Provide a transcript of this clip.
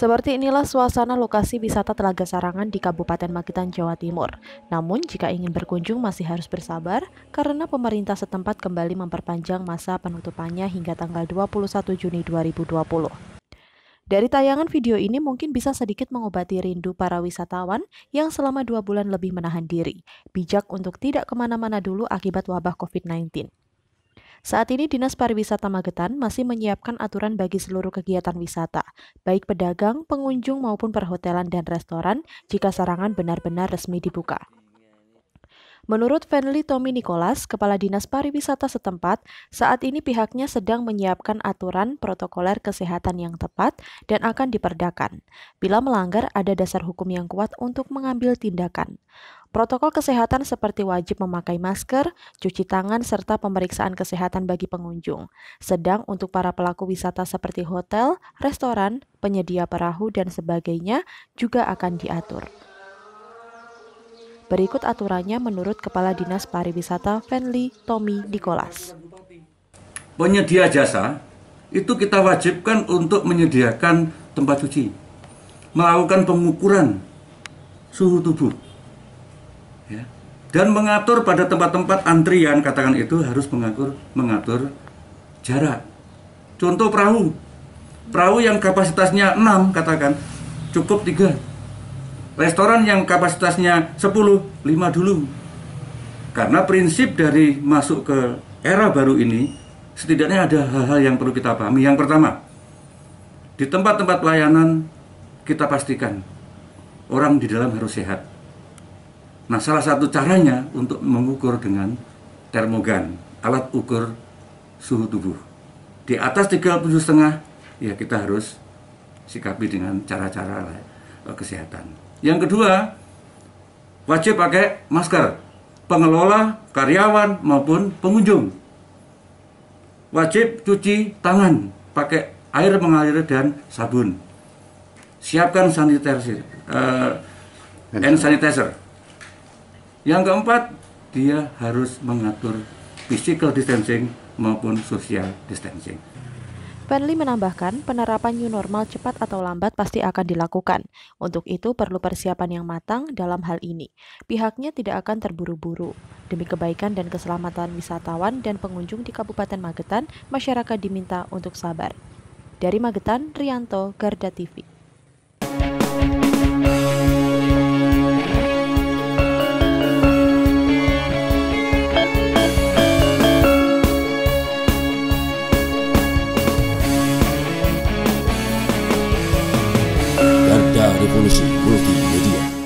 Seperti inilah suasana lokasi wisata Telaga Sarangan di Kabupaten Magetan, Jawa Timur. Namun jika ingin berkunjung masih harus bersabar karena pemerintah setempat kembali memperpanjang masa penutupannya hingga tanggal 21 Juni 2020. Dari tayangan video ini mungkin bisa sedikit mengobati rindu para wisatawan yang selama 2 bulan lebih menahan diri, bijak untuk tidak kemana-mana dulu akibat wabah COVID-19. Saat ini Dinas Pariwisata Magetan masih menyiapkan aturan bagi seluruh kegiatan wisata, baik pedagang, pengunjung maupun perhotelan dan restoran jika Sarangan benar-benar resmi dibuka. Menurut Fenly Tommy Nikolas, Kepala Dinas Pariwisata setempat, saat ini pihaknya sedang menyiapkan aturan protokoler kesehatan yang tepat dan akan diperdakan. Bila melanggar, ada dasar hukum yang kuat untuk mengambil tindakan. Protokol kesehatan seperti wajib memakai masker, cuci tangan, serta pemeriksaan kesehatan bagi pengunjung. Sedang untuk para pelaku wisata seperti hotel, restoran, penyedia perahu, dan sebagainya juga akan diatur. Berikut aturannya menurut Kepala Dinas Pariwisata Fenly Tommy Nikolas. Penyedia jasa itu kita wajibkan untuk menyediakan tempat cuci, melakukan pengukuran suhu tubuh, ya, dan mengatur pada tempat-tempat antrian, katakan itu harus mengatur jarak. Contoh perahu yang kapasitasnya 6, katakan cukup 3. Restoran yang kapasitasnya 10, 5 dulu. Karena prinsip dari masuk ke era baru ini, setidaknya ada hal-hal yang perlu kita pahami. Yang pertama, di tempat-tempat pelayanan kita pastikan orang di dalam harus sehat. Nah, salah satu caranya untuk mengukur dengan termogan, alat ukur suhu tubuh. Di atas 37,5, ya kita harus sikapi dengan cara-cara kesehatan. Yang kedua, wajib pakai masker, pengelola, karyawan, maupun pengunjung. Wajib cuci tangan, pakai air mengalir dan sabun. Siapkan hand sanitizer. Yang keempat, dia harus mengatur physical distancing maupun social distancing. Fenly menambahkan, penerapan new normal cepat atau lambat pasti akan dilakukan. Untuk itu perlu persiapan yang matang dalam hal ini. Pihaknya tidak akan terburu-buru. Demi kebaikan dan keselamatan wisatawan dan pengunjung di Kabupaten Magetan, masyarakat diminta untuk sabar. Dari Magetan, Rianto, Garda TV. Revolusi Multimedia.